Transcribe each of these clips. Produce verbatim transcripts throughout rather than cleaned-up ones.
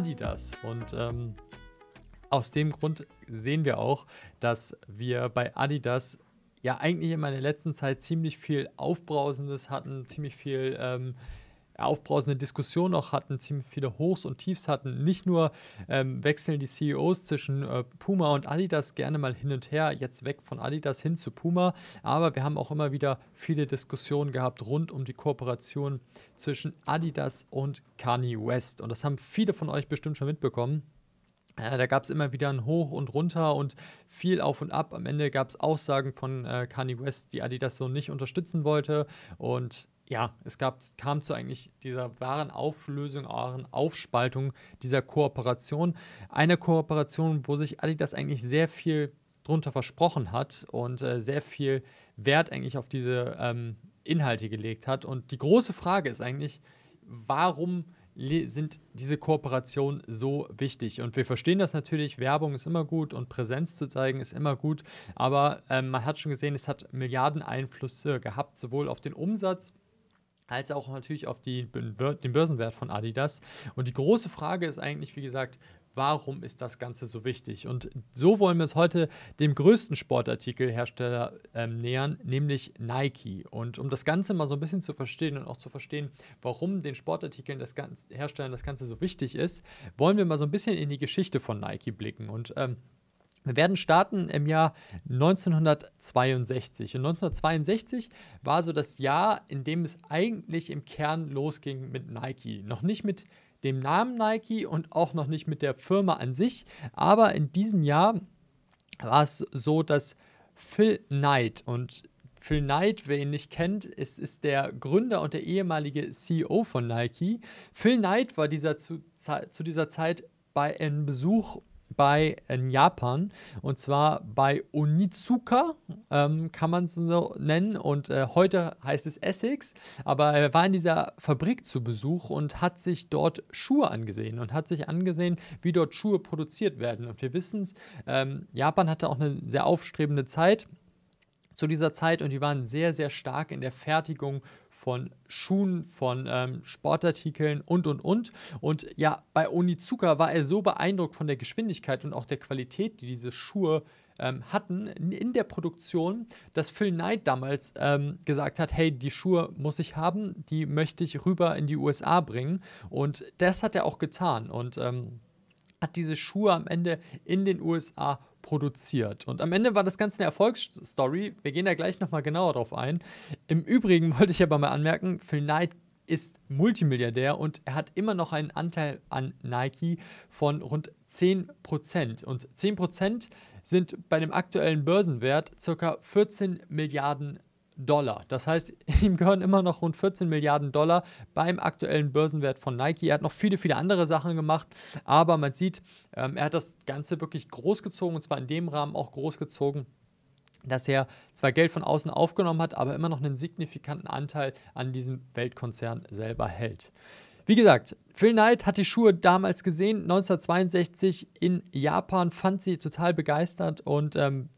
Adidas. Und ähm, aus dem Grund sehen wir auch, dass wir bei Adidas ja eigentlich in meiner letzten Zeit ziemlich viel Aufbrausendes hatten, ziemlich viel ähm, aufbrausende Diskussionen auch hatten, ziemlich viele Hochs und Tiefs hatten. Nicht nur ähm, wechseln die C E Os zwischen äh, Puma und Adidas gerne mal hin und her, jetzt weg von Adidas hin zu Puma, aber wir haben auch immer wieder viele Diskussionen gehabt rund um die Kooperation zwischen Adidas und Kanye West. Und das haben viele von euch bestimmt schon mitbekommen. Da gab es immer wieder ein Hoch und Runter und viel Auf und Ab. Am Ende gab es Aussagen von äh, Kanye West, die Adidas so nicht unterstützen wollte. Und ja, es gab, kam zu eigentlich dieser wahren Auflösung, wahren Aufspaltung dieser Kooperation. Eine Kooperation, wo sich Adidas eigentlich sehr viel drunter versprochen hat und äh, sehr viel Wert eigentlich auf diese ähm, Inhalte gelegt hat. Und die große Frage ist eigentlich, warum sind diese Kooperationen so wichtig? Und wir verstehen das natürlich, Werbung ist immer gut und Präsenz zu zeigen ist immer gut, aber ähm, man hat schon gesehen, es hat Milliarden Einflüsse gehabt, sowohl auf den Umsatz als auch natürlich auf die, den Börsenwert von Adidas. Und die große Frage ist eigentlich, wie gesagt, warum ist das Ganze so wichtig? Und so wollen wir uns heute dem größten Sportartikelhersteller ähm, nähern, nämlich Nike. Und um das Ganze mal so ein bisschen zu verstehen und auch zu verstehen, warum den Sportartikeln das Ganze, Herstellern das Ganze so wichtig ist, wollen wir mal so ein bisschen in die Geschichte von Nike blicken. Und ähm, wir werden starten im Jahr neunzehnhundertzweiundsechzig. Und neunzehnhundertzweiundsechzig war so das Jahr, in dem es eigentlich im Kern losging mit Nike. Noch nicht mit dem Namen Nike und auch noch nicht mit der Firma an sich. Aber in diesem Jahr war es so, dass Phil Knight, und Phil Knight, wer ihn nicht kennt, es ist der Gründer und der ehemalige C E O von Nike. Phil Knight war dieser zu, zu dieser Zeit bei einem Besuch bei in Japan, und zwar bei Onitsuka, ähm, kann man es so nennen, und äh, heute heißt es Asics, aber er war in dieser Fabrik zu Besuch und hat sich dort Schuhe angesehen und hat sich angesehen, wie dort Schuhe produziert werden. Und wir wissen es, ähm, Japan hatte auch eine sehr aufstrebende Zeit zu dieser Zeit, und die waren sehr, sehr stark in der Fertigung von Schuhen, von ähm, Sportartikeln und, und, und. Und ja, bei Onitsuka war er so beeindruckt von der Geschwindigkeit und auch der Qualität, die diese Schuhe ähm, hatten in der Produktion, dass Phil Knight damals ähm, gesagt hat, hey, die Schuhe muss ich haben, die möchte ich rüber in die U S A bringen. Und das hat er auch getan und ähm, hat diese Schuhe am Ende in den U S A produziert. Und am Ende war das Ganze eine Erfolgsstory. Wir gehen da gleich nochmal genauer drauf ein. Im Übrigen wollte ich aber mal anmerken, Phil Knight ist Multimilliardär und er hat immer noch einen Anteil an Nike von rund zehn Prozent. Und zehn Prozent sind bei dem aktuellen Börsenwert ca. vierzehn Milliarden Dollar. Das heißt, ihm gehören immer noch rund vierzehn Milliarden Dollar beim aktuellen Börsenwert von Nike. Er hat noch viele, viele andere Sachen gemacht, aber man sieht, ähm, er hat das Ganze wirklich großgezogen, und zwar in dem Rahmen auch großgezogen, dass er zwar Geld von außen aufgenommen hat, aber immer noch einen signifikanten Anteil an diesem Weltkonzern selber hält. Wie gesagt, Phil Knight hat die Schuhe damals gesehen, neunzehnhundertzweiundsechzig in Japan, fand sie total begeistert, und ähm,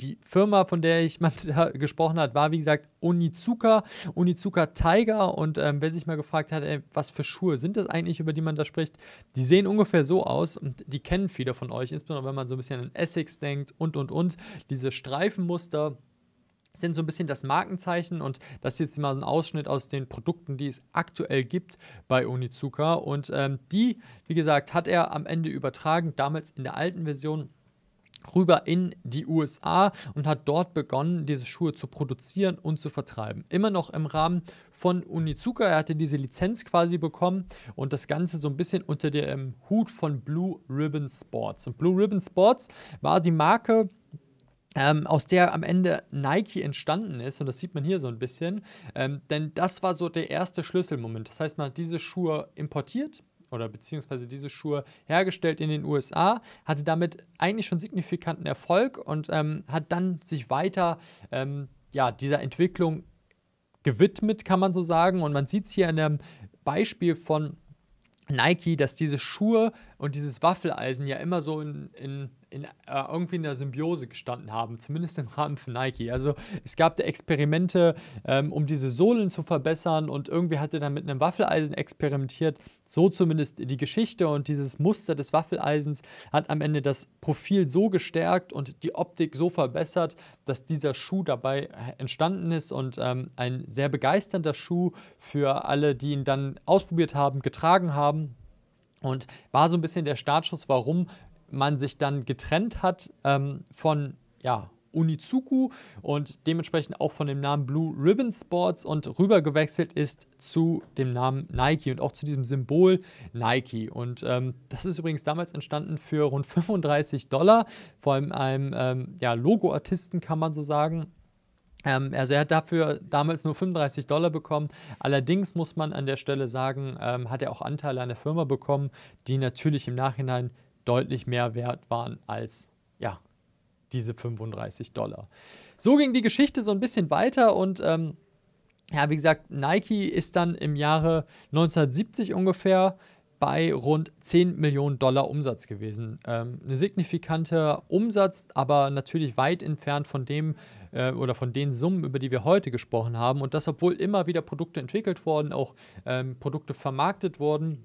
die Firma, von der ich mal gesprochen habe, war wie gesagt Onitsuka, Onitsuka Tiger. Und ähm, wer sich mal gefragt hat, ey, was für Schuhe sind das eigentlich, über die man da spricht, die sehen ungefähr so aus, und die kennen viele von euch, insbesondere wenn man so ein bisschen an Asics denkt und, und, und. Diese Streifenmuster sind so ein bisschen das Markenzeichen, und das ist jetzt mal ein Ausschnitt aus den Produkten, die es aktuell gibt bei Onitsuka. Und ähm, die, wie gesagt, hat er am Ende übertragen, damals in der alten Version, rüber in die U S A und hat dort begonnen, diese Schuhe zu produzieren und zu vertreiben. Immer noch im Rahmen von Onitsuka. Er hatte diese Lizenz quasi bekommen und das Ganze so ein bisschen unter dem Hut von Blue Ribbon Sports. Und Blue Ribbon Sports war die Marke, ähm, aus der am Ende Nike entstanden ist. Und das sieht man hier so ein bisschen. Ähm, denn das war so der erste Schlüsselmoment. Das heißt, man hat diese Schuhe importiert, oder beziehungsweise diese Schuhe hergestellt in den U S A, hatte damit eigentlich schon signifikanten Erfolg und ähm, hat dann sich weiter ähm, ja, dieser Entwicklung gewidmet, kann man so sagen. Und man sieht es hier in dem Beispiel von Nike, dass diese Schuhe und dieses Waffeleisen ja immer so in, in in, äh, irgendwie in der Symbiose gestanden haben, zumindest im Rahmen von Nike. Also es gab da Experimente, ähm, um diese Sohlen zu verbessern, und irgendwie hat er dann mit einem Waffeleisen experimentiert, so zumindest die Geschichte, und dieses Muster des Waffeleisens hat am Ende das Profil so gestärkt und die Optik so verbessert, dass dieser Schuh dabei entstanden ist und ähm, ein sehr begeisternder Schuh für alle, die ihn dann ausprobiert haben, getragen haben, und war so ein bisschen der Startschuss, warum man sich dann getrennt hat ähm, von ja, Onitsuka und dementsprechend auch von dem Namen Blue Ribbon Sports und rübergewechselt ist zu dem Namen Nike und auch zu diesem Symbol Nike. Und ähm, das ist übrigens damals entstanden für rund fünfunddreißig Dollar, vor allem einem ähm, ja, Logo-Artisten, kann man so sagen. Ähm, also er hat dafür damals nur fünfunddreißig Dollar bekommen. Allerdings muss man an der Stelle sagen, ähm, hat er auch Anteile an der Firma bekommen, die natürlich im Nachhinein deutlich mehr wert waren als ja, diese fünfunddreißig Dollar. So ging die Geschichte so ein bisschen weiter und ähm, ja, wie gesagt, Nike ist dann im Jahre neunzehnhundertsiebzig ungefähr bei rund zehn Millionen Dollar Umsatz gewesen. Ähm, ein signifikanter Umsatz, aber natürlich weit entfernt von dem äh, oder von den Summen, über die wir heute gesprochen haben. Und das, obwohl immer wieder Produkte entwickelt wurden, auch ähm, Produkte vermarktet wurden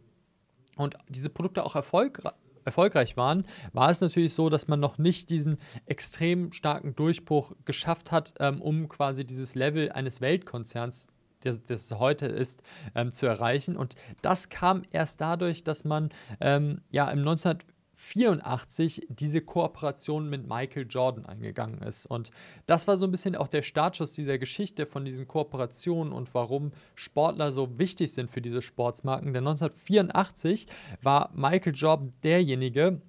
und diese Produkte auch erfolgreich erfolgreich waren, war es natürlich so, dass man noch nicht diesen extrem starken Durchbruch geschafft hat, ähm, um quasi dieses Level eines Weltkonzerns, das, das es heute ist, ähm, zu erreichen. Und das kam erst dadurch, dass man ähm, ja im neunzehnhundertvierundachtzig diese Kooperation mit Michael Jordan eingegangen ist. Und das war so ein bisschen auch der Startschuss dieser Geschichte von diesen Kooperationen und warum Sportler so wichtig sind für diese Sportsmarken. Denn neunzehnhundertvierundachtzig war Michael Jordan derjenige,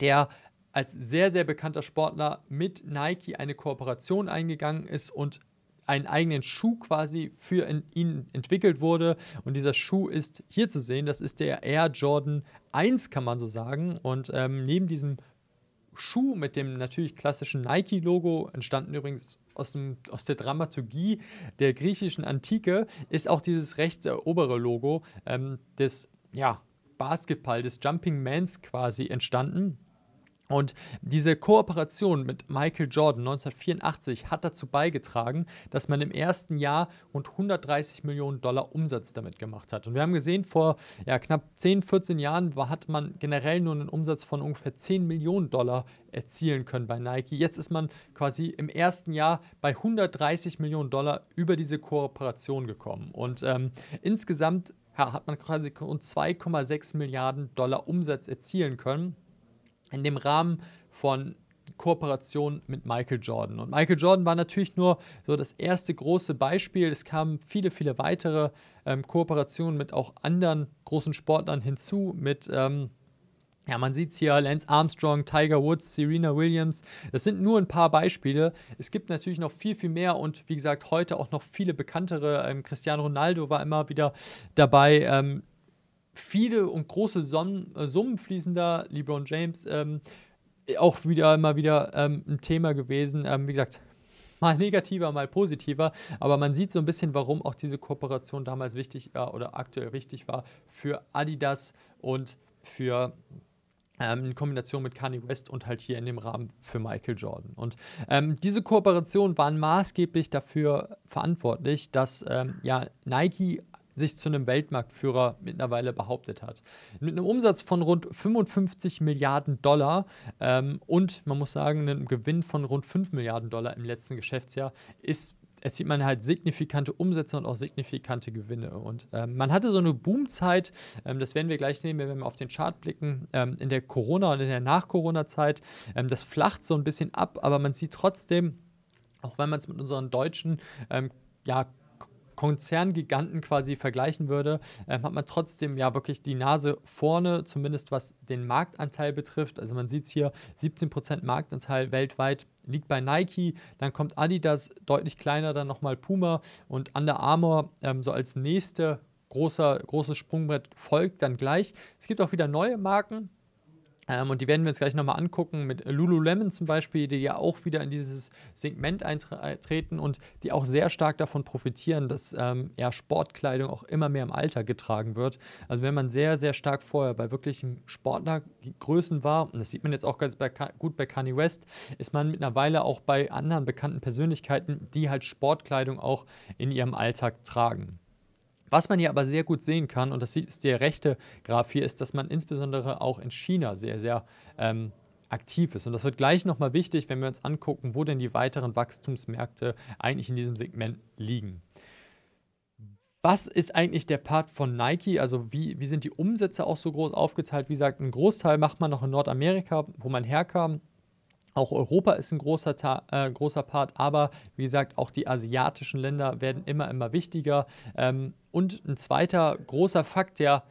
der als sehr, sehr bekannter Sportler mit Nike eine Kooperation eingegangen ist und einen eigenen Schuh quasi für ihn entwickelt wurde. Und dieser Schuh ist hier zu sehen, das ist der Air Jordan eins, kann man so sagen. Und ähm, neben diesem Schuh mit dem natürlich klassischen Nike-Logo, entstanden übrigens aus, dem, aus der Dramaturgie der griechischen Antike, ist auch dieses rechte obere Logo ähm, des ja, Basketball, des Jumping Mans quasi entstanden. Und diese Kooperation mit Michael Jordan neunzehnhundertvierundachtzig hat dazu beigetragen, dass man im ersten Jahr rund hundertdreißig Millionen Dollar Umsatz damit gemacht hat. Und wir haben gesehen, vor ja, knapp zehn, vierzehn Jahren war, hat man generell nur einen Umsatz von ungefähr zehn Millionen Dollar erzielen können bei Nike. Jetzt ist man quasi im ersten Jahr bei hundertdreißig Millionen Dollar über diese Kooperation gekommen. Und ähm, insgesamt ja, hat man quasi rund zwei Komma sechs Milliarden Dollar Umsatz erzielen können, in dem Rahmen von Kooperation mit Michael Jordan. Und Michael Jordan war natürlich nur so das erste große Beispiel. Es kamen viele, viele weitere ähm, Kooperationen mit auch anderen großen Sportlern hinzu, mit, ähm, ja, man sieht es hier, Lance Armstrong, Tiger Woods, Serena Williams. Das sind nur ein paar Beispiele. Es gibt natürlich noch viel, viel mehr und wie gesagt, heute auch noch viele bekanntere. Ähm, Cristiano Ronaldo war immer wieder dabei, ähm, viele und große Sonnen, äh, Summen fließen da. LeBron James ähm, auch wieder immer wieder ähm, ein Thema gewesen. Ähm, wie gesagt, mal negativer, mal positiver. Aber man sieht so ein bisschen, warum auch diese Kooperation damals wichtig war oder aktuell wichtig war für Adidas und für ähm, in Kombination mit Kanye West und halt hier in dem Rahmen für Michael Jordan. Und ähm, diese Kooperationen waren maßgeblich dafür verantwortlich, dass ähm, ja, Nike sich zu einem Weltmarktführer mittlerweile behauptet hat. Mit einem Umsatz von rund fünfundfünfzig Milliarden Dollar ähm, und man muss sagen, einem Gewinn von rund fünf Milliarden Dollar im letzten Geschäftsjahr ist, erzielt man halt signifikante Umsätze und auch signifikante Gewinne. Und ähm, man hatte so eine Boomzeit, ähm, das werden wir gleich sehen, wenn wir auf den Chart blicken, ähm, in der Corona- und in der Nach-Corona-Zeit. Ähm, das flacht so ein bisschen ab, aber man sieht trotzdem, auch wenn man es mit unseren deutschen ähm, ja, Konzerngiganten quasi vergleichen würde, ähm, hat man trotzdem ja wirklich die Nase vorne, zumindest was den Marktanteil betrifft. Also man sieht es hier, siebzehn Prozent Marktanteil weltweit liegt bei Nike, dann kommt Adidas, deutlich kleiner, dann nochmal Puma und Under Armour ähm, so als nächste großer, großes Sprungbrett folgt dann gleich. Es gibt auch wieder neue Marken, Ähm, und die werden wir uns gleich nochmal angucken mit Lululemon zum Beispiel, die ja auch wieder in dieses Segment eintreten und die auch sehr stark davon profitieren, dass ähm, ja, Sportkleidung auch immer mehr im Alter getragen wird. Also wenn man sehr, sehr stark vorher bei wirklichen Sportlergrößen war, und das sieht man jetzt auch ganz bei, gut bei Kanye West, ist man mittlerweile auch bei anderen bekannten Persönlichkeiten, die halt Sportkleidung auch in ihrem Alltag tragen. Was man hier aber sehr gut sehen kann, und das ist der rechte Graph hier, ist, dass man insbesondere auch in China sehr, sehr ähm, aktiv ist. Und das wird gleich nochmal wichtig, wenn wir uns angucken, wo denn die weiteren Wachstumsmärkte eigentlich in diesem Segment liegen. Was ist eigentlich der Part von Nike? Also wie, wie sind die Umsätze auch so groß aufgeteilt? Wie gesagt, einen Großteil macht man noch in Nordamerika, wo man herkam. Auch Europa ist ein großer, äh, großer Part, aber wie gesagt, auch die asiatischen Länder werden immer, immer wichtiger. Ähm, und ein zweiter großer Fakt, der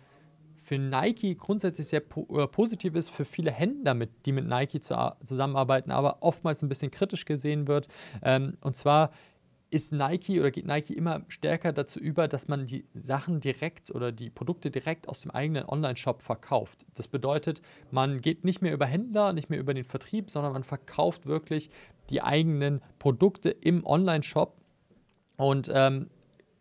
für Nike grundsätzlich sehr po äh, positiv ist, für viele Händler, mit, die mit Nike zu, zusammenarbeiten, aber oftmals ein bisschen kritisch gesehen wird. Ähm, und zwar ist Nike oder geht Nike immer stärker dazu über, dass man die Sachen direkt oder die Produkte direkt aus dem eigenen Online-Shop verkauft. Das bedeutet, man geht nicht mehr über Händler, nicht mehr über den Vertrieb, sondern man verkauft wirklich die eigenen Produkte im Online-Shop und ähm,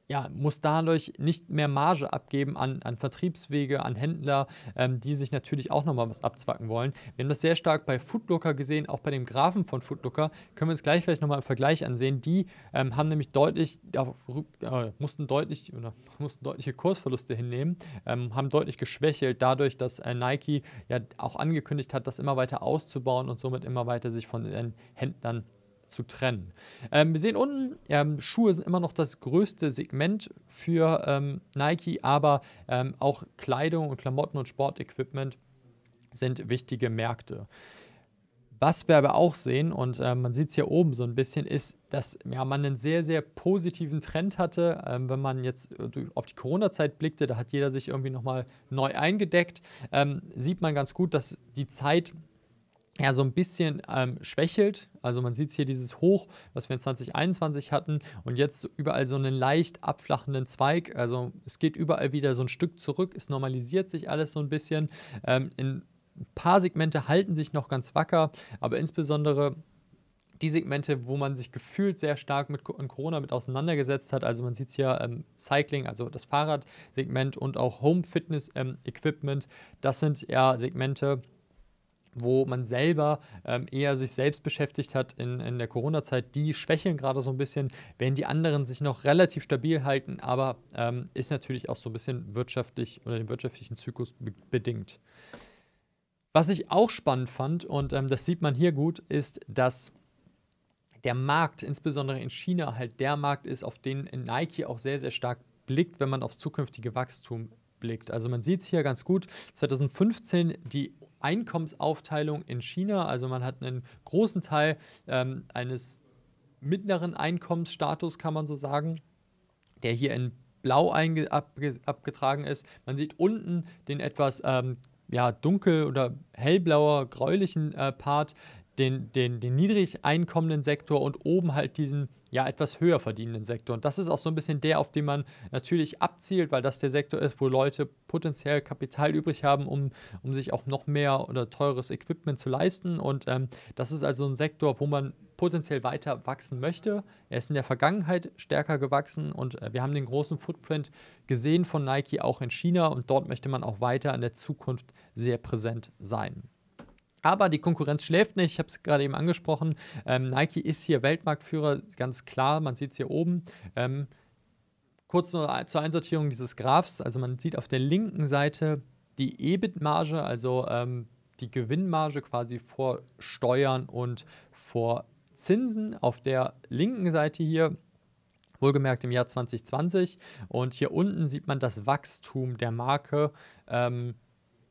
ja, muss dadurch nicht mehr Marge abgeben an, an Vertriebswege, an Händler, ähm, die sich natürlich auch nochmal was abzwacken wollen. Wir haben das sehr stark bei Footlocker gesehen, auch bei dem Graphen von Footlocker. Können wir uns gleich vielleicht nochmal im Vergleich ansehen. Die ähm, haben nämlich deutlich, äh, mussten deutlich oder mussten deutliche Kursverluste hinnehmen, ähm, haben deutlich geschwächelt dadurch, dass äh, Nike ja auch angekündigt hat, das immer weiter auszubauen und somit immer weiter sich von den Händlern zu trennen. Ähm, wir sehen unten, ähm, Schuhe sind immer noch das größte Segment für ähm, Nike, aber ähm, auch Kleidung und Klamotten und Sportequipment sind wichtige Märkte. Was wir aber auch sehen, und äh, man sieht es hier oben so ein bisschen, ist, dass ja, man einen sehr, sehr positiven Trend hatte. Ähm, wenn man jetzt auf die Corona-Zeit blickte, da hat jeder sich irgendwie nochmal neu eingedeckt, ähm, sieht man ganz gut, dass die Zeit ja so ein bisschen ähm, schwächelt. Also man sieht hier dieses Hoch, was wir in zwanzig einundzwanzig hatten und jetzt überall so einen leicht abflachenden Zweig. Also es geht überall wieder so ein Stück zurück, es normalisiert sich alles so ein bisschen. Ähm, in ein paar Segmente halten sich noch ganz wacker, aber insbesondere die Segmente, wo man sich gefühlt sehr stark mit Corona mit auseinandergesetzt hat, also man sieht es hier ähm, Cycling, also das Fahrradsegment und auch Home-Fitness-Equipment, ähm, das sind ja Segmente, wo man selber ähm, eher sich selbst beschäftigt hat in, in der Corona-Zeit, die schwächeln gerade so ein bisschen, während die anderen sich noch relativ stabil halten, aber ähm, ist natürlich auch so ein bisschen wirtschaftlich oder den wirtschaftlichen Zyklus be- bedingt. Was ich auch spannend fand, und ähm, das sieht man hier gut, ist, dass der Markt, insbesondere in China, halt der Markt ist, auf den Nike auch sehr, sehr stark blickt, wenn man aufs zukünftige Wachstum blickt. Also man sieht es hier ganz gut, zwanzig fünfzehn die Einkommensaufteilung in China, also man hat einen großen Teil ähm, eines mittleren Einkommensstatus, kann man so sagen, der hier in Blau einge- abge- abgetragen ist. Man sieht unten den etwas ähm, ja, dunkel- oder hellblauer, gräulichen äh, Part, den, den, den niedrig einkommenden Sektor und oben halt diesen ja etwas höher verdienenden Sektor. Und das ist auch so ein bisschen der, auf den man natürlich abzielt, weil das der Sektor ist, wo Leute potenziell Kapital übrig haben, um, um sich auch noch mehr oder teures Equipment zu leisten. Und ähm, das ist also ein Sektor, wo man potenziell weiter wachsen möchte. Er ist in der Vergangenheit stärker gewachsen und äh, wir haben den großen Footprint gesehen von Nike auch in China und dort möchte man auch weiter in der Zukunft sehr präsent sein. Aber die Konkurrenz schläft nicht, ich habe es gerade eben angesprochen. Ähm, Nike ist hier Weltmarktführer, ganz klar, man sieht es hier oben. Ähm, kurz nur zur Einsortierung dieses Graphs, also man sieht auf der linken Seite die E B I T-Marge, also ähm, die Gewinnmarge quasi vor Steuern und vor Zinsen. Auf der linken Seite hier, wohlgemerkt im Jahr zwanzig zwanzig. Und hier unten sieht man das Wachstum der Marke ähm,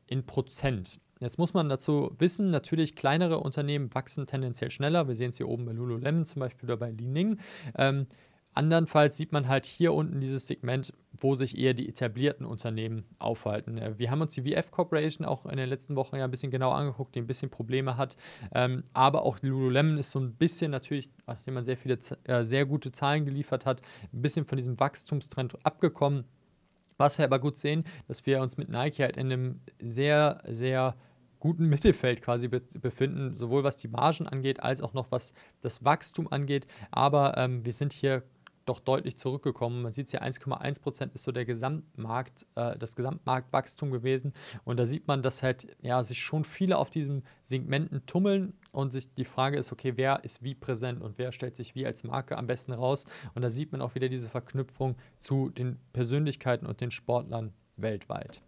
in Prozent. Jetzt muss man dazu wissen, natürlich kleinere Unternehmen wachsen tendenziell schneller. Wir sehen es hier oben bei Lululemon zum Beispiel oder bei Li Ning. Ähm, andernfalls sieht man halt hier unten dieses Segment, wo sich eher die etablierten Unternehmen aufhalten. Äh, wir haben uns die V F Corporation auch in den letzten Wochen ja ein bisschen genau angeguckt, die ein bisschen Probleme hat. Ähm, aber auch Lululemon ist so ein bisschen natürlich, nachdem man sehr viele äh, sehr gute Zahlen geliefert hat, ein bisschen von diesem Wachstumstrend abgekommen. Was wir aber gut sehen, dass wir uns mit Nike halt in einem sehr, sehr guten Mittelfeld quasi be- befinden, sowohl was die Margen angeht, als auch noch was das Wachstum angeht. Aber ähm, wir sind hier doch deutlich zurückgekommen. Man sieht es ja, eins Komma eins Prozent ist so der Gesamtmarkt, äh, das Gesamtmarktwachstum gewesen. Und da sieht man, dass halt ja sich schon viele auf diesem Segmenten tummeln und sich die Frage ist, okay, wer ist wie präsent und wer stellt sich wie als Marke am besten raus? Und da sieht man auch wieder diese Verknüpfung zu den Persönlichkeiten und den Sportlern weltweit.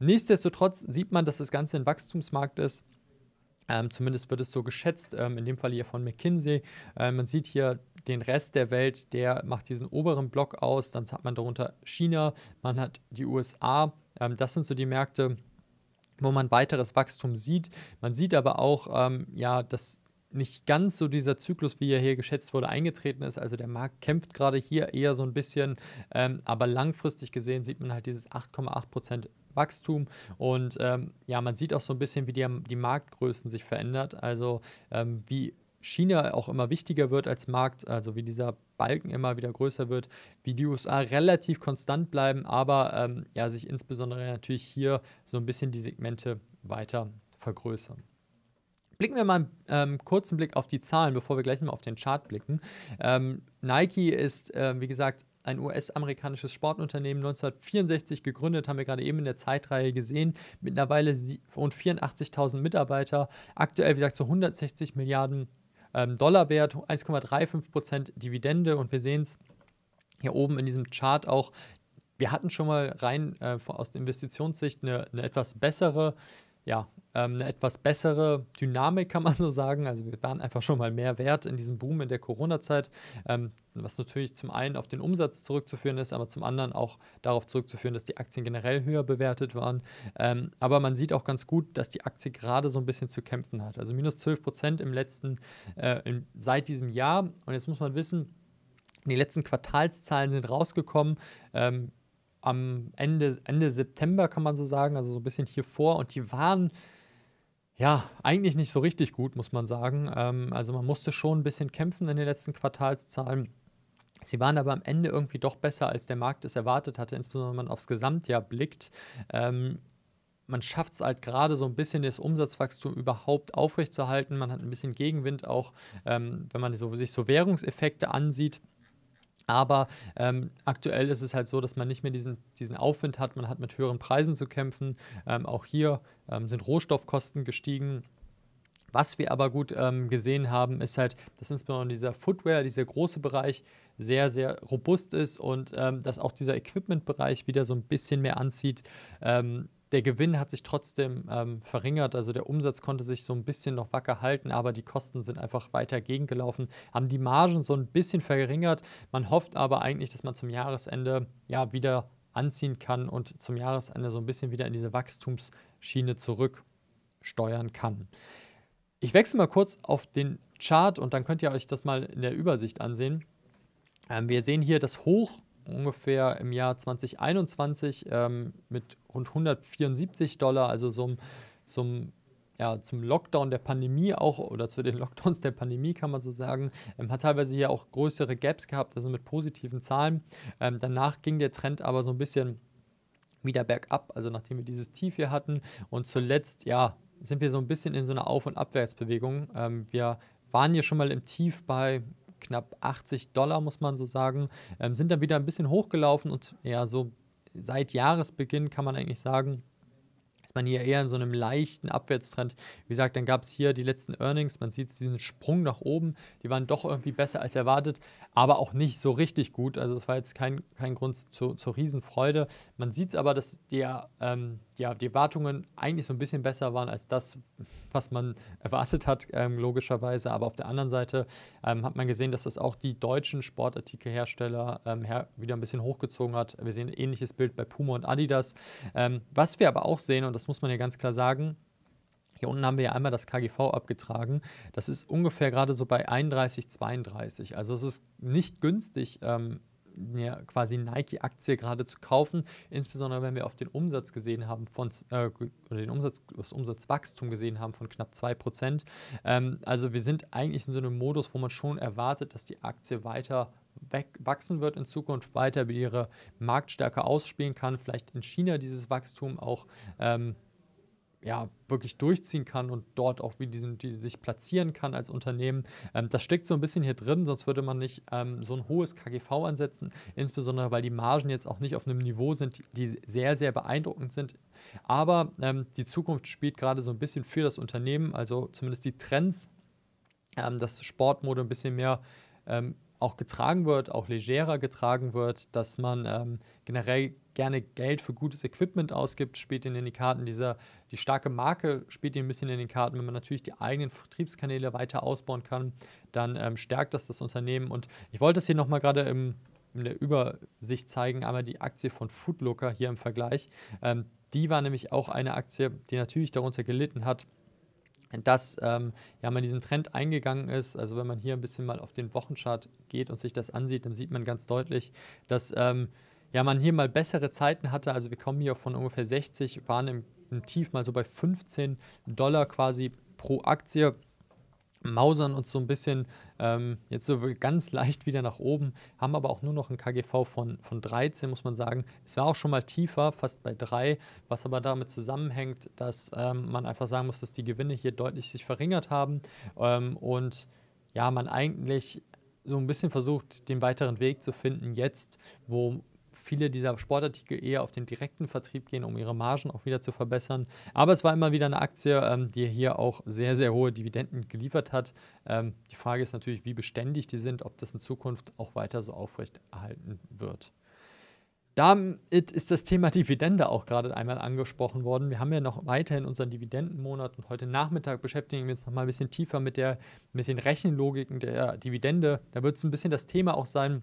Nichtsdestotrotz sieht man, dass das Ganze ein Wachstumsmarkt ist. Ähm, zumindest wird es so geschätzt, ähm, in dem Fall hier von McKinsey. Äh, man sieht hier den Rest der Welt, der macht diesen oberen Block aus. Dann hat man darunter China, man hat die U S A. Ähm, das sind so die Märkte, wo man weiteres Wachstum sieht. Man sieht aber auch, ähm, ja, dass nicht ganz so dieser Zyklus, wie er hier geschätzt wurde, eingetreten ist. Also der Markt kämpft gerade hier eher so ein bisschen, ähm, aber langfristig gesehen sieht man halt dieses acht Komma acht Prozent Wachstum und ähm, ja, man sieht auch so ein bisschen, wie die, die Marktgrößen sich verändert, also ähm, wie China auch immer wichtiger wird als Markt, also wie dieser Balken immer wieder größer wird, wie die U S A relativ konstant bleiben, aber ähm, ja, sich insbesondere natürlich hier so ein bisschen die Segmente weiter vergrößern. Blicken wir mal einen ähm, kurzen Blick auf die Zahlen, bevor wir gleich mal auf den Chart blicken. Ähm, Nike ist, äh, wie gesagt, ein U S-amerikanisches Sportunternehmen, neunzehnhundertvierundsechzig gegründet, haben wir gerade eben in der Zeitreihe gesehen, mittlerweile rund vierundachtzigtausend Mitarbeiter, aktuell, wie gesagt, zu so hundertsechzig Milliarden ähm, Dollar wert, eins Komma fünfunddreißig Prozent Dividende und wir sehen es hier oben in diesem Chart auch, wir hatten schon mal rein äh, aus der Investitionssicht eine, eine etwas bessere Ja, ähm, eine etwas bessere Dynamik, kann man so sagen. Also wir waren einfach schon mal mehr wert in diesem Boom in der Corona-Zeit, ähm, was natürlich zum einen auf den Umsatz zurückzuführen ist, aber zum anderen auch darauf zurückzuführen, dass die Aktien generell höher bewertet waren. Ähm, aber man sieht auch ganz gut, dass die Aktie gerade so ein bisschen zu kämpfen hat. Also minus zwölf Prozent im letzten, äh, in, seit diesem Jahr. Und jetzt muss man wissen, die letzten Quartalszahlen sind rausgekommen. Ähm, Am Ende, Ende September kann man so sagen, also so ein bisschen hier vor. Und die waren ja eigentlich nicht so richtig gut, muss man sagen. Ähm, also man musste schon ein bisschen kämpfen in den letzten Quartalszahlen. Sie waren aber am Ende irgendwie doch besser, als der Markt es erwartet hatte, insbesondere wenn man aufs Gesamtjahr blickt. Ähm, man schafft es halt gerade so ein bisschen, das Umsatzwachstum überhaupt aufrechtzuerhalten. Man hat ein bisschen Gegenwind auch, ähm, wenn man so, sich so Währungseffekte ansieht. Aber ähm, aktuell ist es halt so, dass man nicht mehr diesen, diesen Aufwind hat. Man hat mit höheren Preisen zu kämpfen. Ähm, auch hier ähm, sind Rohstoffkosten gestiegen. Was wir aber gut ähm, gesehen haben, ist halt, dass insbesondere dieser Footwear, dieser große Bereich, sehr, sehr robust ist und ähm, dass auch dieser Equipment-Bereich wieder so ein bisschen mehr anzieht. Ähm, Der Gewinn hat sich trotzdem ähm, verringert, also der Umsatz konnte sich so ein bisschen noch wacker halten, aber die Kosten sind einfach weiter gegengelaufen, haben die Margen so ein bisschen verringert. Man hofft aber eigentlich, dass man zum Jahresende ja wieder anziehen kann und zum Jahresende so ein bisschen wieder in diese Wachstumsschiene zurücksteuern kann. Ich wechsle mal kurz auf den Chart und dann könnt ihr euch das mal in der Übersicht ansehen. Ähm, wir sehen hier das Hoch ungefähr im Jahr zwanzig einundzwanzig ähm, mit rund hundertvierundsiebzig Dollar, also zum, zum, ja, zum Lockdown der Pandemie auch oder zu den Lockdowns der Pandemie kann man so sagen, ähm, hat teilweise hier auch größere Gaps gehabt, also mit positiven Zahlen. Ähm, danach ging der Trend aber so ein bisschen wieder bergab, also nachdem wir dieses Tief hier hatten und zuletzt, ja, sind wir so ein bisschen in so einer Auf- und Abwärtsbewegung. Ähm, wir waren hier schon mal im Tief bei knapp achtzig Dollar, muss man so sagen, ähm, sind dann wieder ein bisschen hochgelaufen und ja, so seit Jahresbeginn kann man eigentlich sagen, ist man hier eher in so einem leichten Abwärtstrend. Wie gesagt, dann gab es hier die letzten Earnings, man sieht diesen Sprung nach oben, die waren doch irgendwie besser als erwartet, aber auch nicht so richtig gut, also es war jetzt kein, kein Grund zu, zur Riesenfreude. Man sieht es aber, dass der, ähm, ja, die Erwartungen eigentlich so ein bisschen besser waren als das, was man erwartet hat, ähm, logischerweise, aber auf der anderen Seite ähm, hat man gesehen, dass das auch die deutschen Sportartikelhersteller ähm, her- wieder ein bisschen hochgezogen hat. Wir sehen ein ähnliches Bild bei Puma und Adidas. Ähm, was wir aber auch sehen, und das muss man ja ganz klar sagen, hier unten haben wir ja einmal das K G V abgetragen. Das ist ungefähr gerade so bei einunddreißig, zweiunddreißig. Also es ist nicht günstig, ähm, ja, quasi Nike-Aktie gerade zu kaufen, insbesondere wenn wir auf den Umsatz gesehen haben, von, äh, oder den Umsatz, das Umsatzwachstum gesehen haben von knapp zwei Prozent. Ähm, also wir sind eigentlich in so einem Modus, wo man schon erwartet, dass die Aktie weiter wachsen wird in Zukunft, weiter ihre Marktstärke ausspielen kann, vielleicht in China dieses Wachstum auch ähm, ja, wirklich durchziehen kann und dort auch wie diesen, die sich platzieren kann als Unternehmen. Ähm, das steckt so ein bisschen hier drin, sonst würde man nicht ähm, so ein hohes K G V ansetzen, insbesondere weil die Margen jetzt auch nicht auf einem Niveau sind, die sehr, sehr beeindruckend sind. Aber ähm, die Zukunft spielt gerade so ein bisschen für das Unternehmen, also zumindest die Trends, ähm, dass Sportmode ein bisschen mehr ähm, auch getragen wird, auch legerer getragen wird, dass man ähm, generell gerne Geld für gutes Equipment ausgibt, spielt ihnen in die Karten. Dieser, die starke Marke spielt ihnen ein bisschen in den Karten. Wenn man natürlich die eigenen Vertriebskanäle weiter ausbauen kann, dann ähm, stärkt das das Unternehmen. Und ich wollte das hier nochmal gerade im, in der Übersicht zeigen, einmal die Aktie von Footlocker hier im Vergleich. Ähm, die war nämlich auch eine Aktie, die natürlich darunter gelitten hat, dass ähm, ja, man diesen Trend eingegangen ist. Also wenn man hier ein bisschen mal auf den Wochenchart geht und sich das ansieht, dann sieht man ganz deutlich, dass ähm, ja, man hier mal bessere Zeiten hatte, also wir kommen hier von ungefähr sechzig, waren im, im Tief mal so bei fünfzehn Dollar quasi pro Aktie, mausern uns so ein bisschen ähm, jetzt so ganz leicht wieder nach oben, haben aber auch nur noch ein K G V von, von dreizehn, muss man sagen. Es war auch schon mal tiefer, fast bei drei, was aber damit zusammenhängt, dass ähm, man einfach sagen muss, dass die Gewinne hier deutlich sich verringert haben ähm, und ja, man eigentlich so ein bisschen versucht, den weiteren Weg zu finden jetzt, wo viele dieser Sportartikel eher auf den direkten Vertrieb gehen, um ihre Margen auch wieder zu verbessern. Aber es war immer wieder eine Aktie, ähm, die hier auch sehr, sehr hohe Dividenden geliefert hat. Ähm, die Frage ist natürlich, wie beständig die sind, ob das in Zukunft auch weiter so aufrechterhalten wird. Damit ist das Thema Dividende auch gerade einmal angesprochen worden. Wir haben ja noch weiterhin unseren Dividendenmonat und heute Nachmittag beschäftigen wir uns noch mal ein bisschen tiefer mit, der, mit den Rechenlogiken der Dividende. Da wird es ein bisschen das Thema auch sein,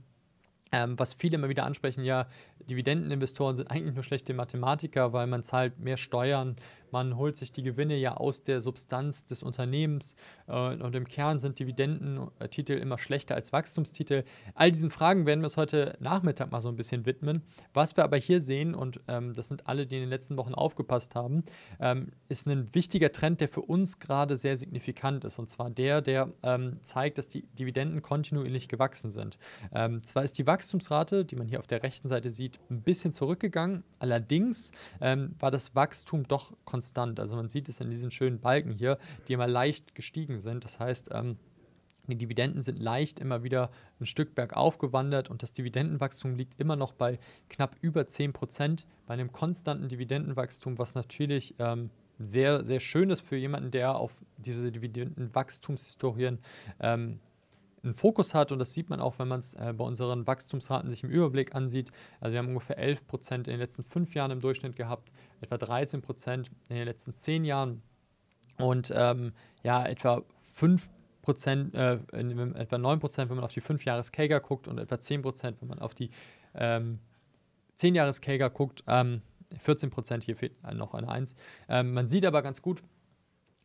Ähm, was viele immer wieder ansprechen, ja, Dividendeninvestoren sind eigentlich nur schlechte Mathematiker, weil man zahlt mehr Steuern, man holt sich die Gewinne ja aus der Substanz des Unternehmens äh, und im Kern sind Dividendentitel immer schlechter als Wachstumstitel. All diesen Fragen werden wir uns heute Nachmittag mal so ein bisschen widmen. Was wir aber hier sehen, und ähm, das sind alle, die in den letzten Wochen aufgepasst haben, ähm, ist ein wichtiger Trend, der für uns gerade sehr signifikant ist, und zwar der, der ähm, zeigt, dass die Dividenden kontinuierlich gewachsen sind. Ähm, zwar ist die Wachstumsrate Wachstumsrate, die man hier auf der rechten Seite sieht, ein bisschen zurückgegangen. Allerdings ähm, war das Wachstum doch konstant. Also man sieht es in diesen schönen Balken hier, die immer leicht gestiegen sind. Das heißt, ähm, die Dividenden sind leicht immer wieder ein Stück bergauf gewandert und das Dividendenwachstum liegt immer noch bei knapp über zehn Prozent. Bei einem konstanten Dividendenwachstum, was natürlich ähm, sehr, sehr schön ist für jemanden, der auf diese Dividendenwachstumshistorien ähm, einen Fokus hat, und das sieht man auch, wenn man es äh, bei unseren Wachstumsraten sich im Überblick ansieht. Also wir haben ungefähr elf Prozent in den letzten fünf Jahren im Durchschnitt gehabt, etwa dreizehn Prozent in den letzten zehn Jahren und ähm, ja, etwa fünf Prozent, äh, in, in, etwa neun Prozent, wenn man auf die fünf Jahres K G R guckt und etwa zehn Prozent, wenn man auf die ähm, zehn Jahres K G R guckt, ähm, vierzehn Prozent, hier fehlt noch eine eins. Ähm, man sieht aber ganz gut,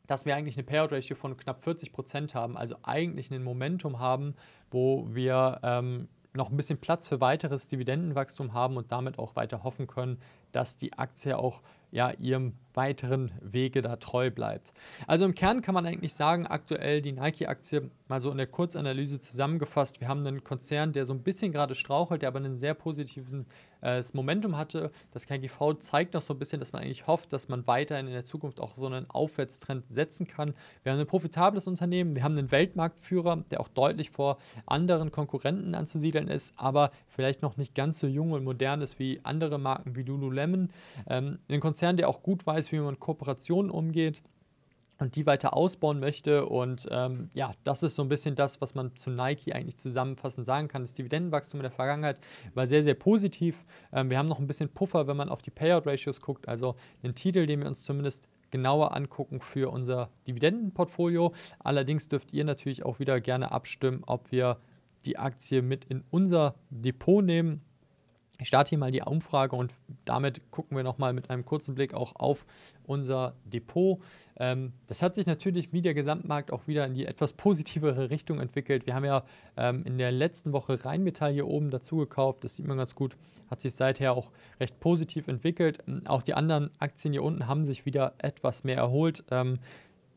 dass wir eigentlich eine Payout-Ratio von knapp vierzig Prozent haben, also eigentlich ein Momentum haben, wo wir ähm, noch ein bisschen Platz für weiteres Dividendenwachstum haben und damit auch weiter hoffen können, dass die Aktie auch ja, ihrem weiteren Wege da treu bleibt. Also im Kern kann man eigentlich sagen, aktuell die Nike-Aktie mal so in der Kurzanalyse zusammengefasst. Wir haben einen Konzern, der so ein bisschen gerade strauchelt, der aber einen sehr positiven äh, Momentum hatte. Das K G V zeigt noch so ein bisschen, dass man eigentlich hofft, dass man weiterhin in der Zukunft auch so einen Aufwärtstrend setzen kann. Wir haben ein profitables Unternehmen, wir haben einen Weltmarktführer, der auch deutlich vor anderen Konkurrenten anzusiedeln ist, aber vielleicht noch nicht ganz so jung und modern ist wie andere Marken wie Lululemon. Ähm, ein Konzern, der auch gut weiß, wie man mit Kooperationen umgeht und die weiter ausbauen möchte. Und ähm, ja, das ist so ein bisschen das, was man zu Nike eigentlich zusammenfassend sagen kann. Das Dividendenwachstum in der Vergangenheit war sehr, sehr positiv. Ähm, wir haben noch ein bisschen Puffer, wenn man auf die Payout-Ratios guckt, also einen Titel, den wir uns zumindest genauer angucken für unser Dividendenportfolio. Allerdings dürft ihr natürlich auch wieder gerne abstimmen, ob wir die Aktie mit in unser Depot nehmen. Ich starte hier mal die Umfrage und damit gucken wir nochmal mit einem kurzen Blick auch auf unser Depot. Ähm, das hat sich natürlich wie der Gesamtmarkt auch wieder in die etwas positivere Richtung entwickelt. Wir haben ja ähm, in der letzten Woche Rheinmetall hier oben dazu gekauft. Das sieht man ganz gut. Hat sich seither auch recht positiv entwickelt. Auch die anderen Aktien hier unten haben sich wieder etwas mehr erholt. Ähm,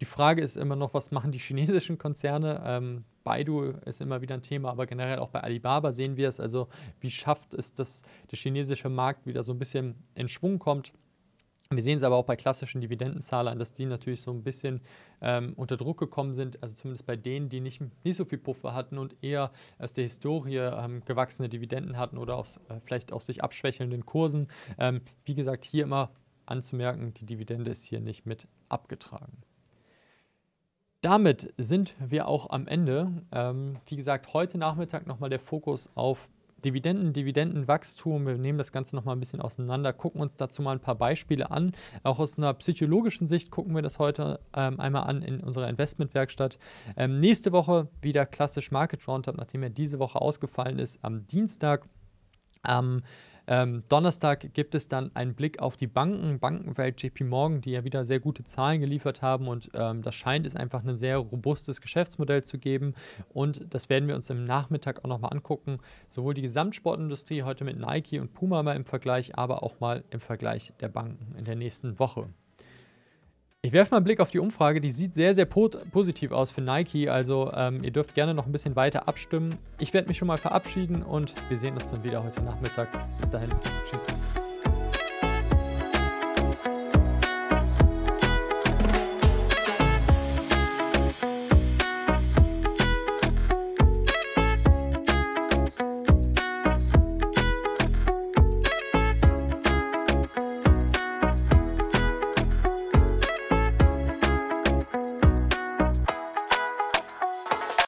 die Frage ist immer noch, was machen die chinesischen Konzerne? Ähm, Baidu ist immer wieder ein Thema, aber generell auch bei Alibaba sehen wir es. Also wie schafft es, dass der chinesische Markt wieder so ein bisschen in Schwung kommt? Wir sehen es aber auch bei klassischen Dividendenzahlern, dass die natürlich so ein bisschen ähm, unter Druck gekommen sind, also zumindest bei denen, die nicht, nicht so viel Puffer hatten und eher aus der Historie ähm, gewachsene Dividenden hatten oder aus, äh, vielleicht auch sich abschwächelnden Kursen. Ähm, wie gesagt, hier immer anzumerken, die Dividende ist hier nicht mit abgetragen. Damit sind wir auch am Ende. Ähm, wie gesagt, heute Nachmittag nochmal der Fokus auf Dividenden, Dividendenwachstum, wir nehmen das Ganze nochmal ein bisschen auseinander, gucken uns dazu mal ein paar Beispiele an. Auch aus einer psychologischen Sicht gucken wir das heute ähm, einmal an in unserer Investmentwerkstatt. Ähm, nächste Woche wieder klassisch Market Roundup, nachdem er diese Woche ausgefallen ist, am Dienstag. Am ähm, Donnerstag gibt es dann einen Blick auf die Banken, Bankenwelt, J P Morgan, die ja wieder sehr gute Zahlen geliefert haben und ähm, das scheint es einfach ein sehr robustes Geschäftsmodell zu geben und das werden wir uns im Nachmittag auch nochmal angucken, sowohl die Gesamtsportindustrie heute mit Nike und Puma mal im Vergleich, aber auch mal im Vergleich der Banken in der nächsten Woche. Ich werfe mal einen Blick auf die Umfrage, die sieht sehr, sehr po positiv aus für Nike, also ähm, ihr dürft gerne noch ein bisschen weiter abstimmen. Ich werde mich schon mal verabschieden und wir sehen uns dann wieder heute Nachmittag. Bis dahin, tschüss.